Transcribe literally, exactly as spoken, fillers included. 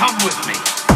Come with me.